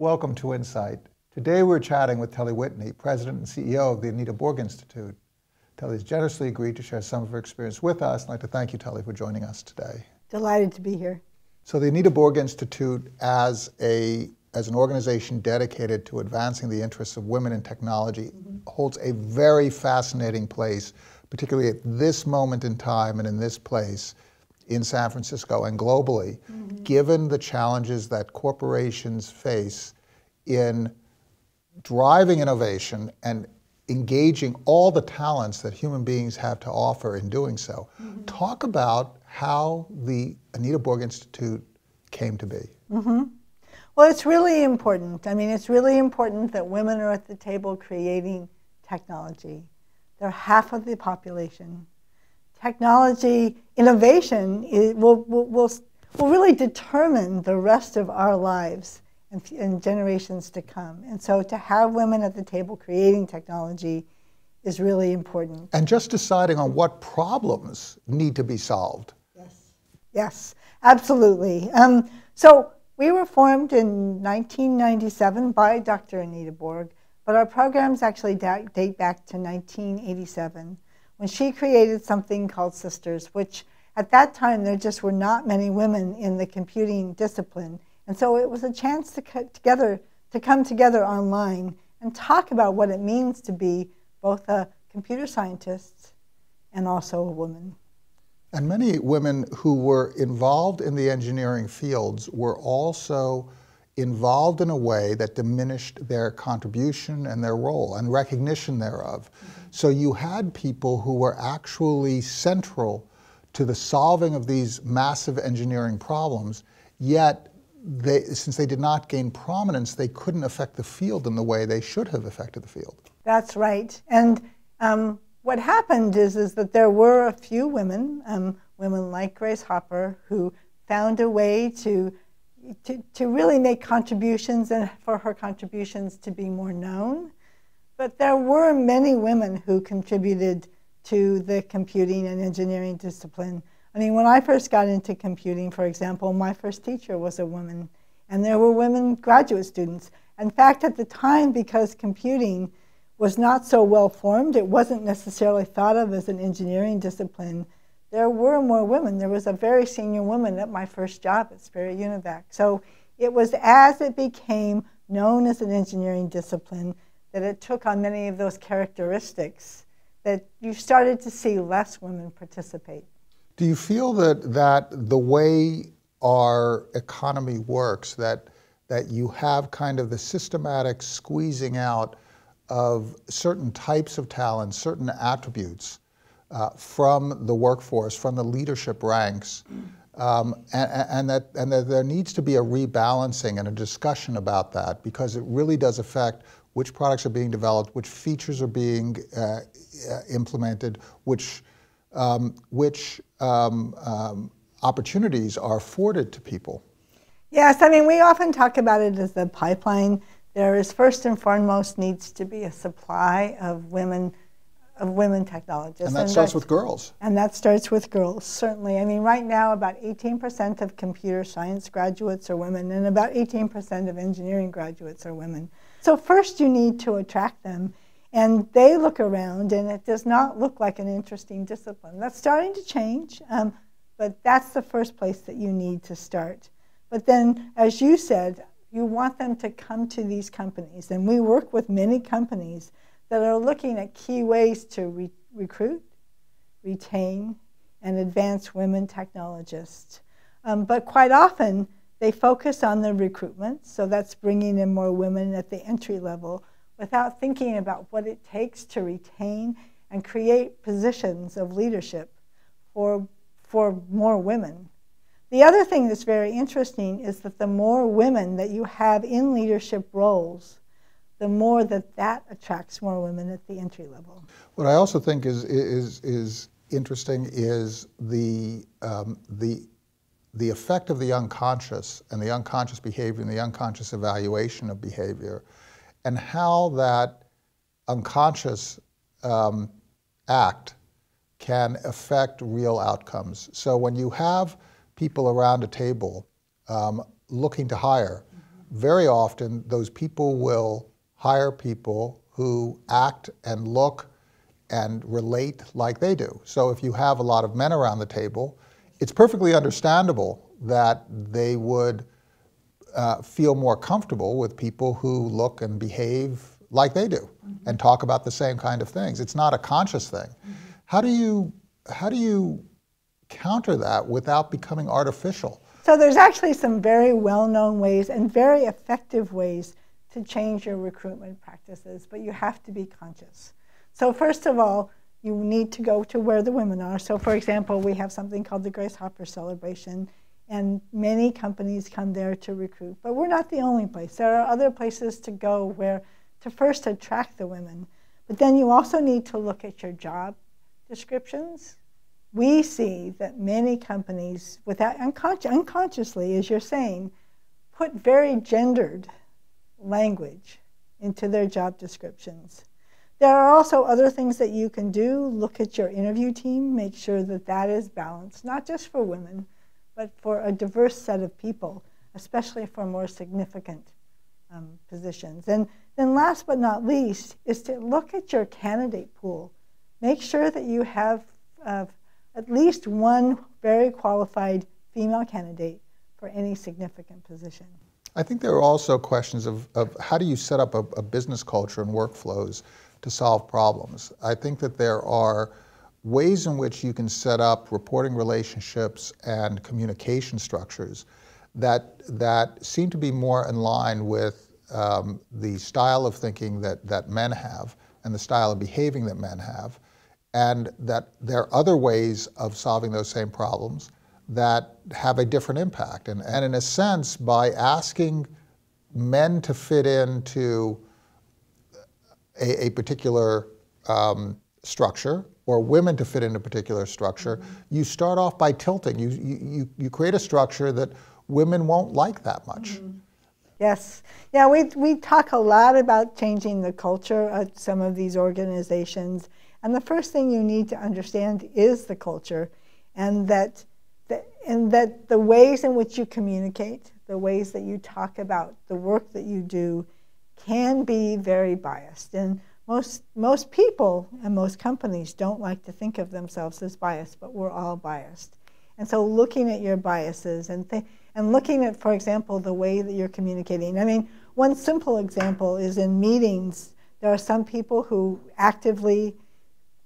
Welcome to Insight. Today we're chatting with Telle Whitney, President and CEO of the Anita Borg Institute. Telle's generously agreed to share some of her experience with us. I'd like to thank you, Telle, for joining us today. Delighted to be here. So the Anita Borg Institute, as an organization dedicated to advancing the interests of women in technology, holds a very fascinating place, particularly at this moment in time and in this place, in San Francisco and globally, given the challenges that corporations face in driving innovation and engaging all the talents that human beings have to offer in doing so. Talk about how the Anita Borg Institute came to be. Well, it's really important. I mean, it's really important that women are at the table creating technology. They're half of the population. Technology innovation will really determine the rest of our lives and generations to come. And so to have women at the table creating technology is really important. And just deciding on what problems need to be solved. Yes, yes, absolutely. So we were formed in 1997 by Dr. Anita Borg, but our programs actually date back to 1987. When she created something called Sisters, which at that time there just were not many women in the computing discipline. And so it was a chance to come together online and talk about what it means to be both a computer scientist and also a woman. And many women who were involved in the engineering fields were also involved in a way that diminished their contribution and their role and recognition thereof. So you had people who were actually central to the solving of these massive engineering problems, yet since they did not gain prominence, they couldn't affect the field in the way they should have affected the field. That's right. And what happened is that there were a few women, women like Grace Hopper, who found a way to really make contributions and for her contributions to be more known. But there were many women who contributed to the computing and engineering discipline. I mean, when I first got into computing, for example, my first teacher was a woman, and there were women graduate students. In fact, at the time, because computing was not so well formed, it wasn't necessarily thought of as an engineering discipline, there were more women. There was a very senior woman at my first job at Sperry Univac. So it was as it became known as an engineering discipline that it took on many of those characteristics that you started to see less women participate. Do you feel that the way our economy works, that you have kind of the systematic squeezing out of certain types of talent, certain attributes, from the workforce, from the leadership ranks, and that there needs to be a rebalancing and a discussion about that, because it really does affect which products are being developed, which features are being implemented, which opportunities are afforded to people. Yes, I mean, we often talk about it as the pipeline. There is first and foremost needs to be a supply of women technologists. And that starts with girls. And that starts with girls, certainly. I mean, right now, about 18% of computer science graduates are women, and about 18% of engineering graduates are women. So first you need to attract them, and they look around, and it does not look like an interesting discipline. That's starting to change, but that's the first place that you need to start. But then, as you said, you want them to come to these companies, and we work with many companies that are looking at key ways to recruit, retain, and advance women technologists. But quite often, they focus on the recruitment, so that's bringing in more women at the entry level, without thinking about what it takes to retain and create positions of leadership for more women. The other thing that's very interesting is that the more women that you have in leadership roles, the more that attracts more women at the entry level. What I also think is interesting is the effect of the unconscious and the unconscious behavior and the unconscious evaluation of behavior, and how that unconscious act can affect real outcomes. So when you have people around a table looking to hire, very often those people will hire people who act and look and relate like they do. So if you have a lot of men around the table, it's perfectly understandable that they would feel more comfortable with people who look and behave like they do, mm-hmm. and talk about the same kind of things. It's not a conscious thing. Mm-hmm. How do you counter that without becoming artificial? So there's actually some very well-known ways and very effective ways to change your recruitment practices, but you have to be conscious. So first of all, you need to go to where the women are. So for example, we have something called the Grace Hopper Celebration, and many companies come there to recruit. But we're not the only place. There are other places to go where to first attract the women. But then you also need to look at your job descriptions. We see that many companies, without unconsciously, as you're saying, put very gendered language into their job descriptions. There are also other things that you can do. Look at your interview team, make sure that that is balanced, not just for women, but for a diverse set of people, especially for more significant positions. And then last but not least is to look at your candidate pool. Make sure that you have at least one very qualified female candidate for any significant position. I think there are also questions of how do you set up a business culture and workflows to solve problems. I think that there are ways in which you can set up reporting relationships and communication structures that seem to be more in line with the style of thinking that men have and the style of behaving that men have, and that there are other ways of solving those same problems that have a different impact. And in a sense, by asking men to fit into a particular structure, or women to fit into a particular structure, you start off by tilting. You create a structure that women won't like that much. Mm-hmm. Yes. Yeah, we talk a lot about changing the culture at some of these organizations. And the first thing you need to understand is the culture, and that the ways in which you communicate, the ways that you talk about the work that you do, can be very biased. And most people and most companies don't like to think of themselves as biased, but we're all biased. And so looking at your biases and looking at, for example, the way that you're communicating. I mean, one simple example is in meetings. There are some people who actively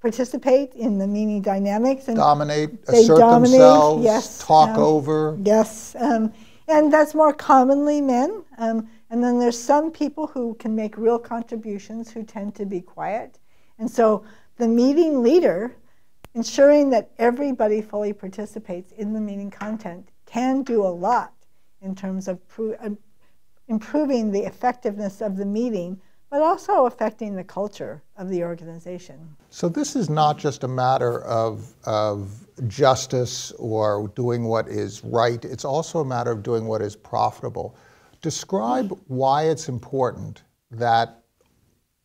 participate in the meeting dynamics and assert themselves, yes, talk over. Yes, and that's more commonly men. And then there's some people who can make real contributions who tend to be quiet. And so the meeting leader, ensuring that everybody fully participates in the meeting content, can do a lot in terms of improving the effectiveness of the meeting, but also affecting the culture of the organization. So this is not just a matter of justice or doing what is right. It's also a matter of doing what is profitable. Describe why it's important that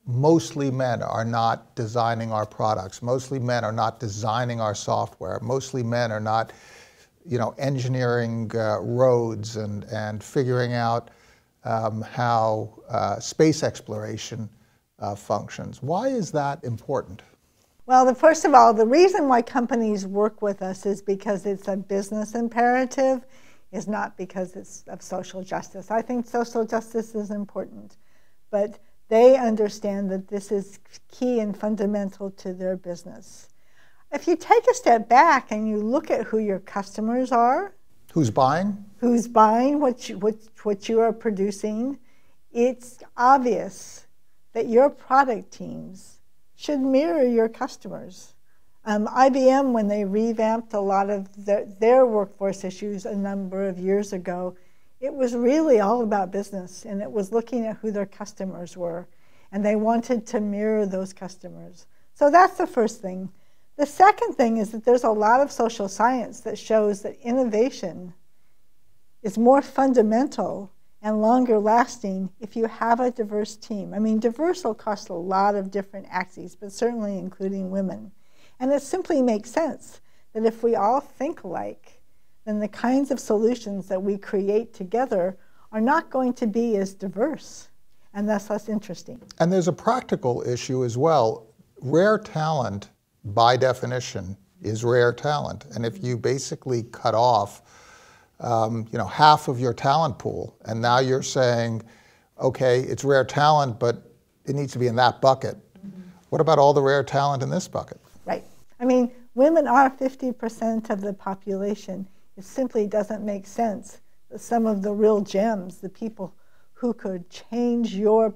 mostly men are not designing our products, mostly men are not designing our software, mostly men are not, engineering roads and figuring out how space exploration functions. Why is that important? Well, first of all, the reason why companies work with us is because it's a business imperative. Is not because it's of social justice. I think social justice is important, but they understand that this is key and fundamental to their business. If you take a step back and you look at who your customers are, who's buying what you are producing, it's obvious that your product teams should mirror your customers. IBM, when they revamped a lot of their workforce issues a number of years ago, it was really all about business, and it was looking at who their customers were, and they wanted to mirror those customers. So that's the first thing. The second thing is that there's a lot of social science that shows that innovation is more fundamental and longer lasting if you have a diverse team. I mean, diverse will cost a lot of different axes, but certainly including women. And it simply makes sense that if we all think alike, then the kinds of solutions that we create together are not going to be as diverse and thus less interesting. And there's a practical issue as well. Rare talent, by definition, is rare talent. And if you basically cut off half of your talent pool, and now you're saying, okay, it's rare talent, but it needs to be in that bucket. Mm-hmm. What about all the rare talent in this bucket? Right. I mean, women are 50% of the population. It simply doesn't make sense. Some of the real gems, the people who could change your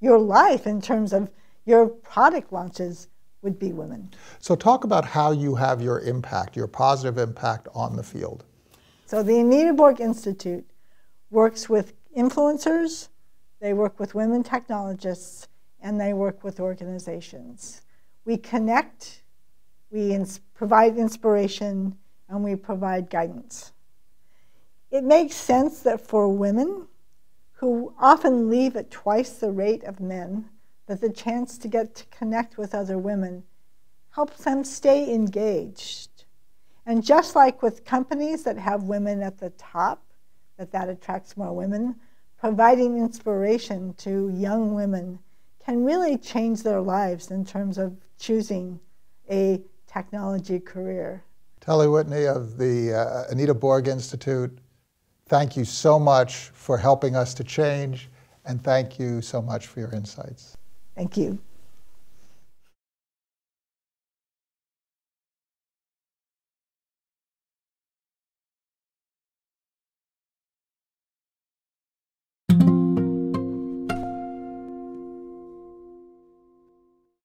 life in terms of your product launches, would be women. So talk about how you have your impact, your positive impact on the field. So the Anita Borg Institute works with influencers, they work with women technologists, and they work with organizations. We connect, we provide inspiration, and we provide guidance. It makes sense that for women, who often leave at twice the rate of men, that the chance to get to connect with other women helps them stay engaged. And just like with companies that have women at the top, that attracts more women, providing inspiration to young women can really change their lives in terms of choosing a technology career. Telle Whitney of the Anita Borg Institute, thank you so much for helping us to change, and thank you so much for your insights. Thank you.